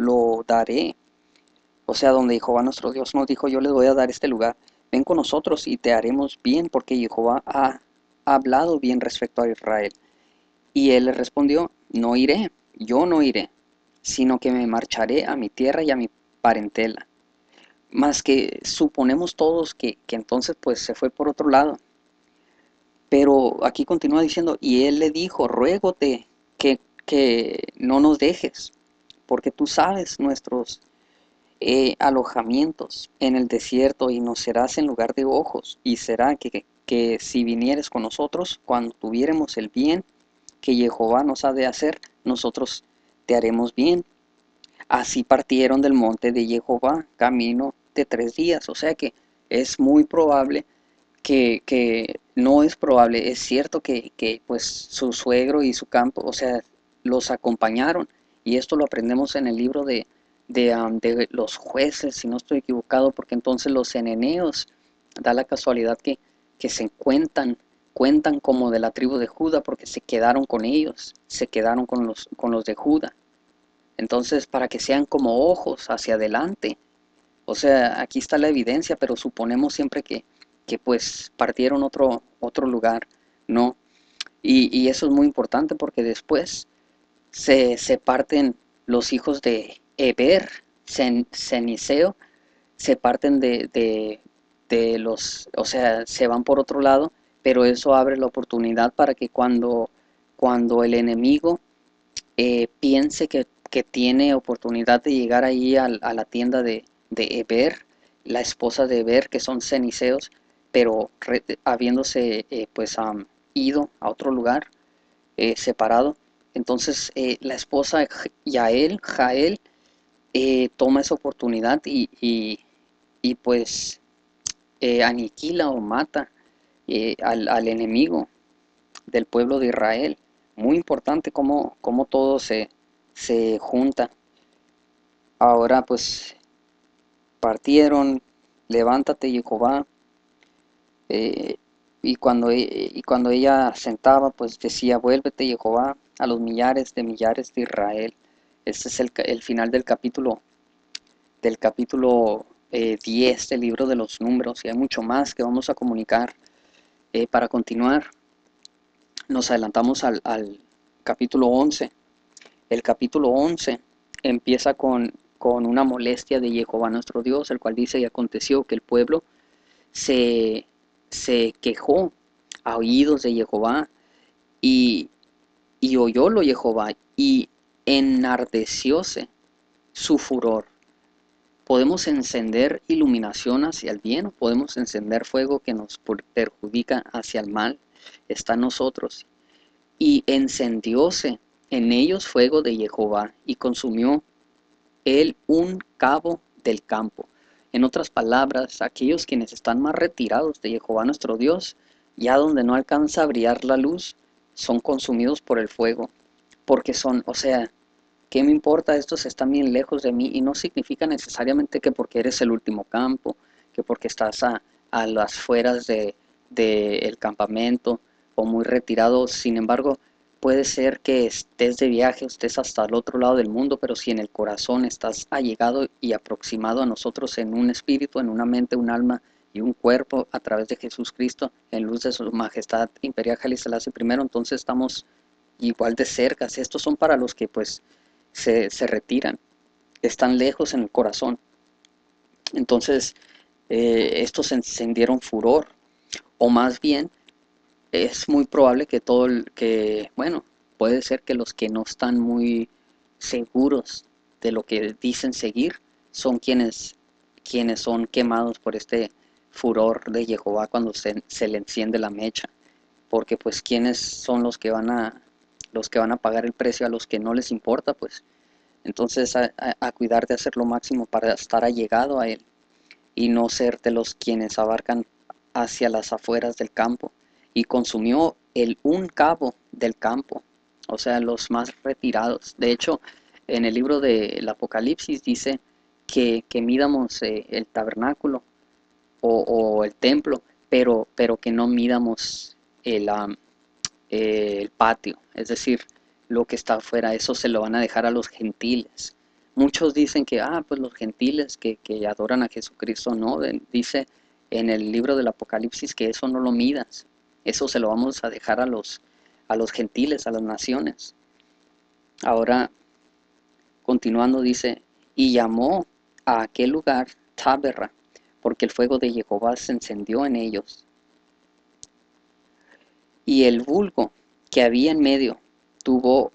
lo daré. O sea, donde Jehová nuestro Dios nos dijo, yo les voy a dar este lugar. Ven con nosotros y te haremos bien, porque Jehová ha hablado bien respecto a Israel. Y él le respondió: no iré, yo no iré, sino que me marcharé a mi tierra y a mi parentela. Más que suponemos todos que entonces pues se fue por otro lado. Pero aquí continúa diciendo: y él le dijo, ruégote que no nos dejes, porque tú sabes nuestros alojamientos en el desierto, y nos serás en lugar de ojos, y será que si vinieres con nosotros, cuando tuviéremos el bien que Jehová nos ha de hacer, nosotros te haremos bien. Así partieron del monte de Jehová, camino de 3 días, o sea que es muy probable que no es probable, es cierto que pues su suegro y su campo, o sea, los acompañaron, y esto lo aprendemos en el libro de los jueces, si no estoy equivocado, porque entonces los eneneos, da la casualidad que se cuentan como de la tribu de Judá, porque se quedaron con ellos, se quedaron con los de Judá. Entonces, para que sean como ojos hacia adelante. O sea, aquí está la evidencia, pero suponemos siempre que pues partieron otro lugar, ¿no? Y eso es muy importante porque después se parten los hijos de Heber, Ceniceo, se parten de los, o sea, se van por otro lado, pero eso abre la oportunidad para que cuando el enemigo piense que tiene oportunidad de llegar ahí a la tienda de Heber, la esposa de Heber, que son ceniceos, pero habiéndose ido a otro lugar separado, entonces la esposa Jael toma esa oportunidad y pues aniquila o mata al enemigo del pueblo de Israel. Muy importante cómo todo se junta. Ahora pues partieron, levántate Jehová, y cuando ella sentaba, pues decía, vuélvete Jehová a los millares de Israel. Este es el final del capítulo 10 del libro de los números, y hay mucho más que vamos a comunicar. Para continuar, nos adelantamos al capítulo 11. El capítulo 11 empieza con una molestia de Jehová nuestro Dios, el cual dice, y aconteció que el pueblo se quejó a oídos de Jehová, y oyólo Jehová, y enardecióse su furor. Podemos encender iluminación hacia el bien, o podemos encender fuego que nos perjudica hacia el mal. Está en nosotros. Y encendióse en ellos fuego de Jehová, y consumió él un cabo del campo. En otras palabras, aquellos quienes están más retirados de Jehová nuestro Dios, ya donde no alcanza a brillar la luz, son consumidos por el fuego. Porque son, o sea, ¿qué me importa? Estos están bien lejos de mí, y no significa necesariamente que porque eres el último campo, que porque estás a las afueras del campamento o muy retirado. Sin embargo, puede ser que estés de viaje, estés hasta el otro lado del mundo, pero si en el corazón estás allegado y aproximado a nosotros en un espíritu, en una mente, un alma y un cuerpo a través de Jesucristo, en luz de Su Majestad Imperial Haile Selassie I, entonces estamos igual de cerca. Estos son para los que pues se retiran, están lejos en el corazón. Entonces estos encendieron furor. O más bien, es muy probable que puede ser que los que no están muy seguros de lo que dicen seguir son quienes son quemados por este furor de Jehová cuando se le enciende la mecha. Porque pues quienes son los que van a pagar el precio, a los que no les importa, pues entonces a cuidar de hacer lo máximo para estar allegado a él y no ser de los quienes abarcan hacia las afueras del campo. Y consumió el un cabo del campo, o sea, los más retirados. De hecho, en el libro del Apocalipsis dice que midamos el tabernáculo o el templo, pero que no midamos el patio, es decir, lo que está afuera. Eso se lo van a dejar a los gentiles. Muchos dicen que, pues los gentiles que adoran a Jesucristo, no, dice en el libro del Apocalipsis que eso no lo midas, eso se lo vamos a dejar a los gentiles, a las naciones. Ahora, continuando, dice, y llamó a aquel lugar Taberra, porque el fuego de Jehová se encendió en ellos. Y el vulgo que había en medio tuvo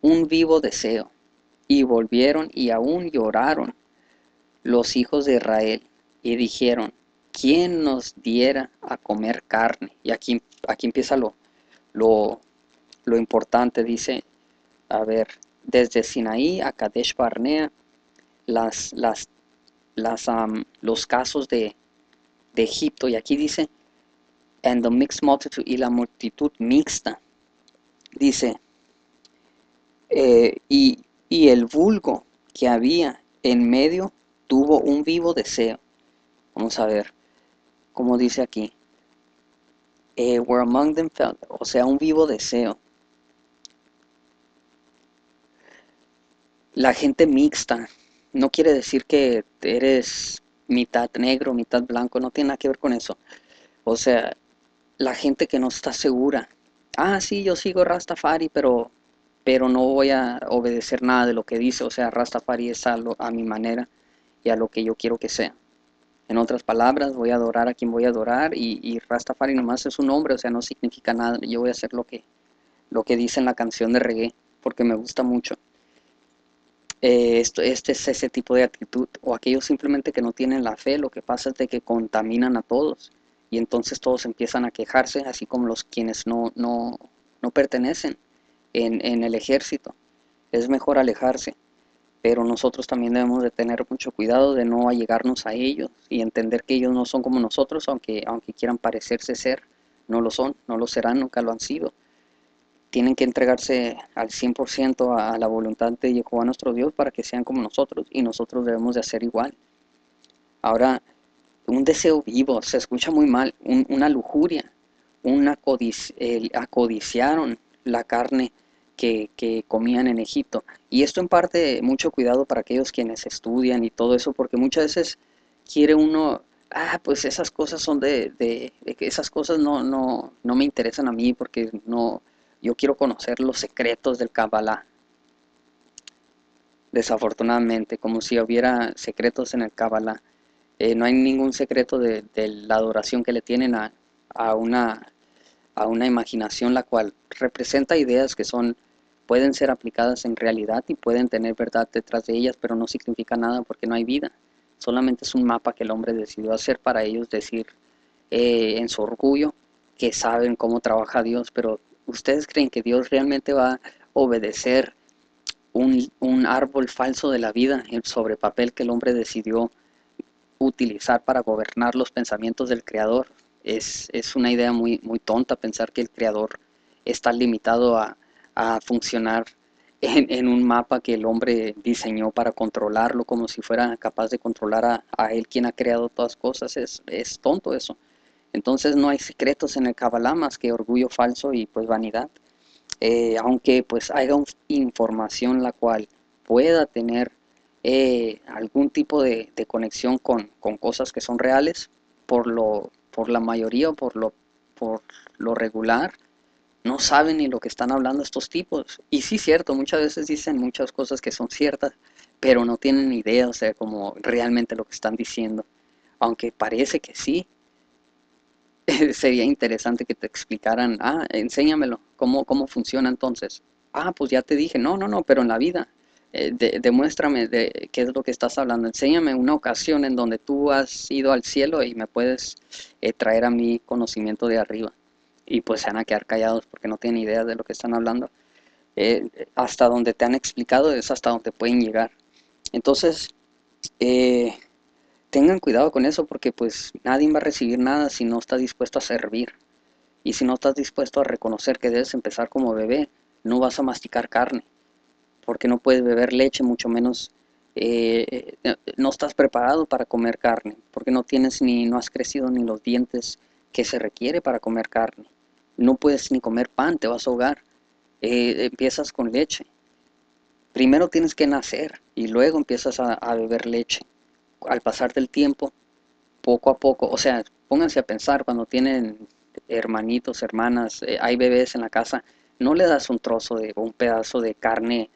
un vivo deseo, y volvieron y aún lloraron los hijos de Israel, y dijeron, ¿quién nos diera a comer carne? Y aquí empieza lo importante. Dice, desde Sinaí a Kadesh Barnea, los casos de Egipto. Y aquí dice, and the mixed multitude, y la multitud mixta. Dice, y el vulgo que había en medio tuvo un vivo deseo. Vamos a ver cómo dice aquí. Were among them felt, o sea, un vivo deseo. la gente mixta. No quiere decir que eres mitad negro, mitad blanco, no tiene nada que ver con eso. O sea, la gente que no está segura. Ah, sí, yo sigo Rastafari, pero no voy a obedecer nada de lo que dice. O sea, Rastafari es a mi manera y a lo que yo quiero que sea. En otras palabras, voy a adorar a quien voy a adorar, y Rastafari nomás es un nombre, o sea, no significa nada. Yo voy a hacer lo que dice en la canción de reggae, porque me gusta mucho. Este es ese tipo de actitud, o aquellos simplemente que no tienen la fe. Lo que pasa es de que contaminan a todos, y entonces todos empiezan a quejarse, así como los quienes no pertenecen en el ejército. Es mejor alejarse, pero nosotros también debemos de tener mucho cuidado de no allegarnos a ellos y entender que ellos no son como nosotros, aunque quieran parecerse ser, no lo son, no lo serán, nunca lo han sido. Tienen que entregarse al 100% a la voluntad de Jehová nuestro Dios para que sean como nosotros, y nosotros debemos de hacer igual. Ahora, un deseo vivo, se escucha muy mal, una lujuria, acodiciaron la carne que comían en Egipto. Y esto en parte, mucho cuidado para aquellos quienes estudian y todo eso, porque muchas veces quiere uno... Ah, pues esas cosas son de esas cosas no me interesan a mí, porque no... Yo quiero conocer los secretos del Kabbalah. Desafortunadamente, como si hubiera secretos en el Kabbalah. No hay ningún secreto de la adoración que le tienen a una imaginación, la cual representa ideas que pueden ser aplicadas en realidad y pueden tener verdad detrás de ellas, pero no significa nada porque no hay vida. Solamente es un mapa que el hombre decidió hacer para ellos decir en su orgullo que saben cómo trabaja Dios, pero... ¿Ustedes creen que Dios realmente va a obedecer un árbol falso de la vida sobre papel que el hombre decidió utilizar para gobernar los pensamientos del Creador? Es una idea muy, muy tonta pensar que el Creador está limitado a funcionar en un mapa que el hombre diseñó para controlarlo, como si fuera capaz de controlar a él, quien ha creado todas cosas. Es tonto eso. Entonces no hay secretos en el Kabbalah más que orgullo falso y pues vanidad. Aunque pues haya información la cual pueda tener algún tipo de conexión con cosas que son reales, por la mayoría o por lo regular, no saben ni lo que están hablando estos tipos. Y sí, cierto, muchas veces dicen muchas cosas que son ciertas, pero no tienen idea, o sea, como realmente lo que están diciendo. Aunque parece que sí. Sería interesante que te explicaran, ah, enséñamelo, ¿cómo funciona entonces? Ah, pues ya te dije, no, pero en la vida, demuéstrame de qué es lo que estás hablando, enséñame una ocasión en donde tú has ido al cielo y me puedes traer a mí conocimiento de arriba. Y pues se van a quedar callados porque no tienen idea de lo que están hablando. Hasta donde te han explicado es hasta donde pueden llegar. Entonces, tengan cuidado con eso, porque pues nadie va a recibir nada si no está dispuesto a servir. Y si no estás dispuesto a reconocer que debes empezar como bebé, no vas a masticar carne. Porque no puedes beber leche, mucho menos no estás preparado para comer carne. Porque no has crecido ni los dientes que se requiere para comer carne. No puedes ni comer pan, te vas a ahogar. Empiezas con leche. Primero tienes que nacer y luego empiezas a beber leche. Al pasar del tiempo, poco a poco, o sea, pónganse a pensar cuando tienen hermanitos, hermanas, hay bebés en la casa, no le das un pedazo de carne,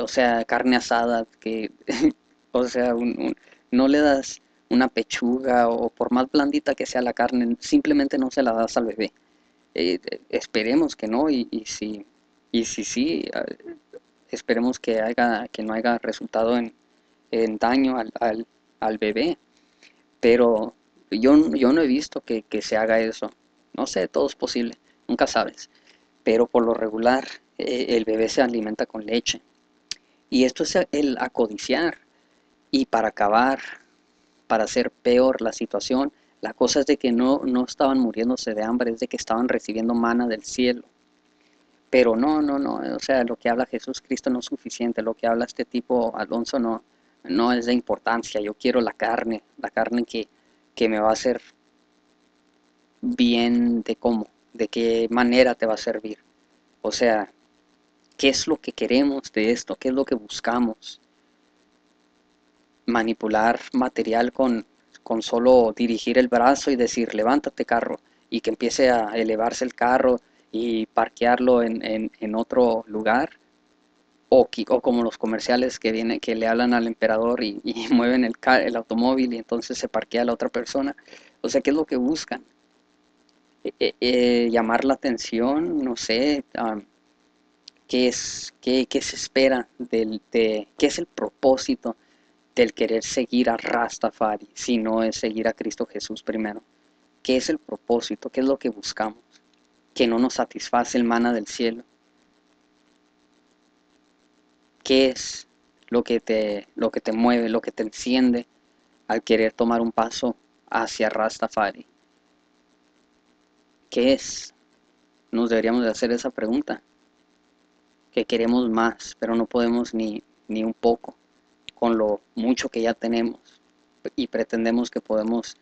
o sea, carne asada, que, o sea, no le das una pechuga, o por más blandita que sea la carne, simplemente no se la das al bebé. Esperemos que no, y si sí, esperemos que no haya resultado en daño al bebé, pero yo no he visto que se haga eso. No sé, todo es posible, nunca sabes, pero por lo regular el bebé se alimenta con leche, y esto es el acodiciar. Y para acabar, para hacer peor la situación, la cosa es de que no estaban muriéndose de hambre, es de que estaban recibiendo maná del cielo. Pero no, o sea, lo que habla Jesucristo no es suficiente, lo que habla este tipo Alonso no es de importancia. Yo quiero la carne que me va a hacer bien, de qué manera te va a servir. O sea, ¿Qué es lo que queremos de esto? ¿Qué es lo que buscamos? Manipular material con solo dirigir el brazo y decir, levántate carro, y que empiece a elevarse el carro y parquearlo en otro lugar. O como los comerciales que vienen, que le hablan al emperador y mueven el automóvil y entonces se parquea la otra persona. O sea, ¿qué es lo que buscan? Llamar la atención, no sé, ¿qué se espera qué es el propósito del querer seguir a Rastafari si no es seguir a Cristo Jesús primero? ¿Qué es el propósito? ¿Qué es lo que buscamos? Que no nos satisface el maná del cielo. ¿Qué es lo que te mueve, lo que te enciende al querer tomar un paso hacia Rastafari? ¿Qué es? Nos deberíamos de hacer esa pregunta. Que queremos más, pero no podemos ni un poco con lo mucho que ya tenemos, y pretendemos que podemos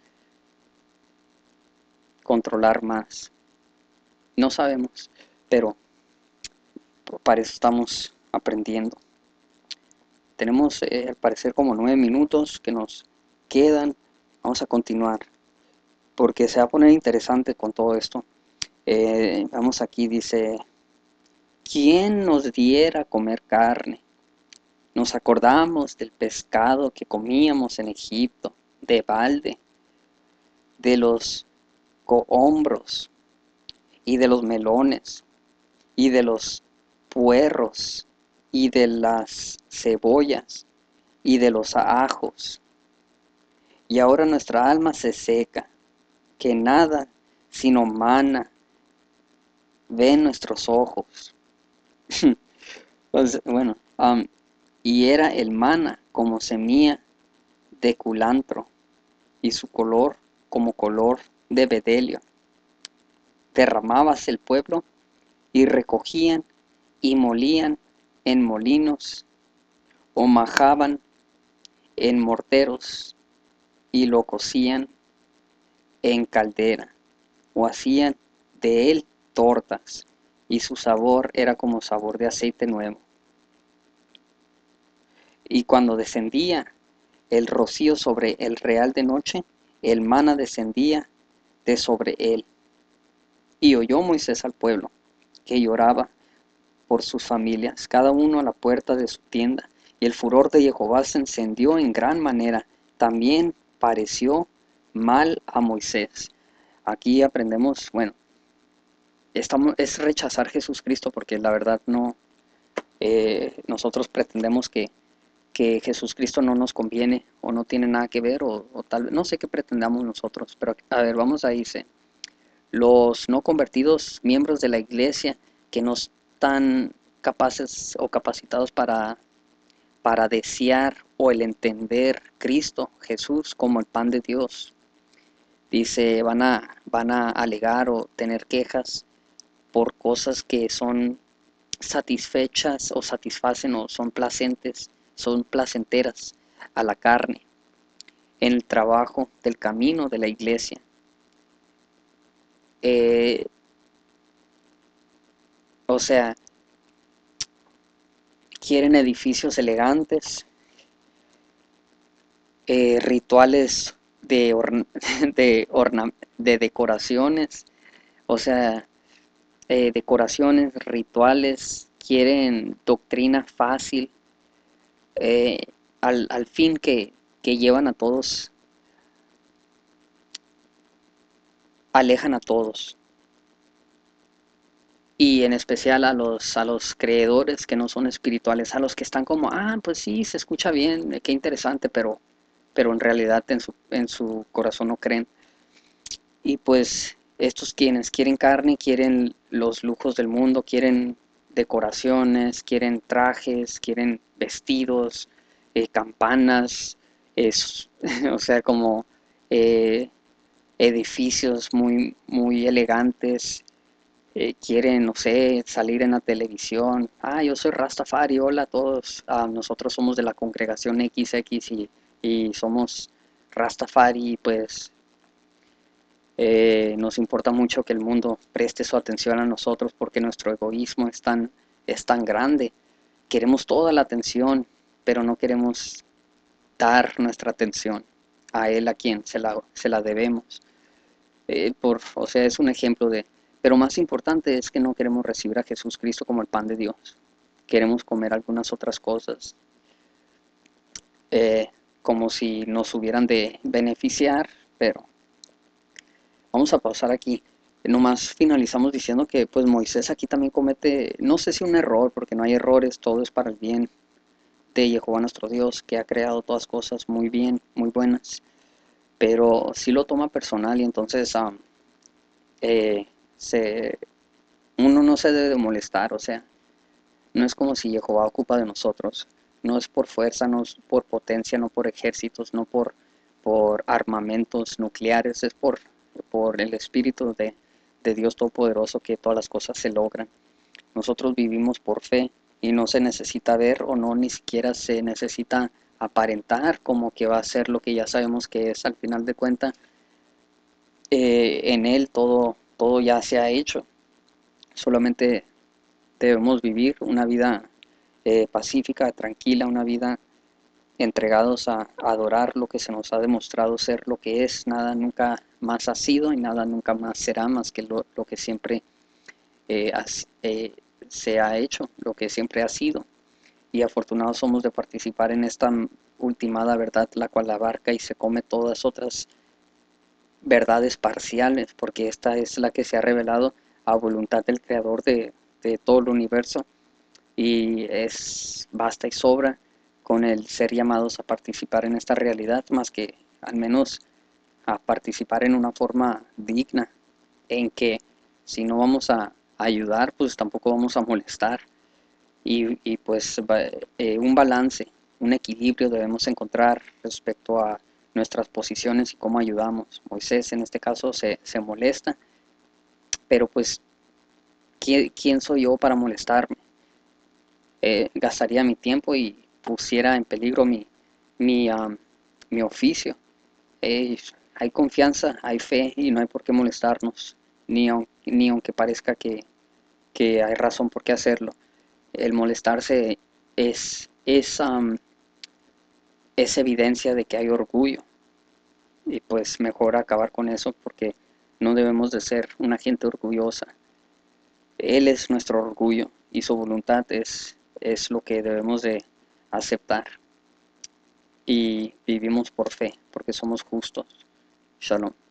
controlar más. No sabemos, pero para eso estamos aprendiendo. Tenemos al parecer como 9 minutos que nos quedan. Vamos a continuar porque se va a poner interesante con todo esto. Vamos aquí, dice: ¿quién nos diera comer carne? Nos acordamos del pescado que comíamos en Egipto, de balde, de los cohombros, y de los melones, y de los puerros, y de las cebollas, y de los ajos. Y ahora nuestra alma se seca, que nada sino maná ven nuestros ojos. Entonces, bueno, y era el maná como semilla de culantro, y su color como color de bedelio. Derramabas el pueblo, y recogían, y molían en molinos, o majaban en morteros, y lo cocían en caldera, o hacían de él tortas, y su sabor era como sabor de aceite nuevo. Y cuando descendía el rocío sobre el real de noche, el maná descendía de sobre él. Y oyó Moisés al pueblo, que lloraba por sus familias, cada uno a la puerta de su tienda. Y el furor de Jehová se encendió en gran manera. También pareció mal a Moisés. Aquí aprendemos, bueno, es rechazar a Jesucristo, porque la verdad no, nosotros pretendemos que Jesucristo no nos conviene, o no tiene nada que ver, o tal vez, no sé qué pretendamos nosotros, pero a ver, vamos ahí, dice: los no convertidos, miembros de la iglesia, que no están capaces o capacitados para desear o el entender Cristo, Jesús, como el pan de Dios. Dice, van a alegar o tener quejas por cosas que son satisfechas o satisfacen o son placentes, son placenteras a la carne, en el trabajo del camino de la iglesia. O sea, quieren edificios elegantes, rituales de decoraciones, o sea, decoraciones, rituales, quieren doctrina fácil, al fin que llevan a todos, alejan a todos, y en especial a los creedores que no son espirituales, a los que están como, pues sí, se escucha bien, qué interesante, pero en realidad en su corazón no creen. Y pues estos quienes quieren carne, quieren los lujos del mundo, quieren decoraciones, quieren trajes, quieren vestidos, campanas, o sea, como edificios muy, muy elegantes, quieren, no sé, salir en la televisión. Yo soy Rastafari, hola a todos, nosotros somos de la congregación XX y somos Rastafari, pues nos importa mucho que el mundo preste su atención a nosotros, porque nuestro egoísmo es tan es tan grande. Queremos toda la atención, pero no queremos dar nuestra atención a Él, a quien se la debemos. Es un ejemplo de... Pero más importante es que no queremos recibir a Jesús Cristo como el pan de Dios. Queremos comer algunas otras cosas, como si nos hubieran de beneficiar, pero... Vamos a pausar aquí. Nomás finalizamos diciendo que pues Moisés aquí también comete, no sé si un error, porque no hay errores, todo es para el bien de Jehová nuestro Dios, que ha creado todas cosas muy bien, muy buenas, pero sí lo toma personal y entonces uno no se debe de molestar, o sea, no es como si Jehová ocupa de nosotros, no es por fuerza, no es por potencia, no por ejércitos, no por armamentos nucleares, es por el Espíritu de Dios Todopoderoso que todas las cosas se logran. Nosotros vivimos por fe y no se necesita ver o no, ni siquiera se necesita aparentar como que va a ser lo que ya sabemos que es. Al final de cuentas, en Él todo ya se ha hecho. Solamente debemos vivir una vida pacífica, tranquila, una vida entregados a adorar lo que se nos ha demostrado ser lo que es. Nada nunca más ha sido y nada nunca más será más que lo que siempre se ha hecho, lo que siempre ha sido. Y afortunados somos de participar en esta ultimada verdad, la cual abarca y se come todas otras verdades parciales, porque esta es la que se ha revelado a voluntad del Creador de todo el universo, y es basta y sobra con el ser llamados a participar en esta realidad, más que al menos a participar en una forma digna, en que si no vamos a ayudar, pues tampoco vamos a molestar, y un balance, un equilibrio debemos encontrar respecto a nuestras posiciones y cómo ayudamos. Moisés en este caso se molesta, pero pues ¿quién soy yo para molestarme? Gastaría mi tiempo y pusiera en peligro mi oficio. Hay confianza, hay fe y no hay por qué molestarnos, ni aunque parezca que hay razón por qué hacerlo. El molestarse es evidencia de que hay orgullo, y pues mejor acabar con eso, porque no debemos de ser una gente orgullosa. Él es nuestro orgullo y su voluntad es lo que debemos de aceptar, y vivimos por fe porque somos justos. Shalom.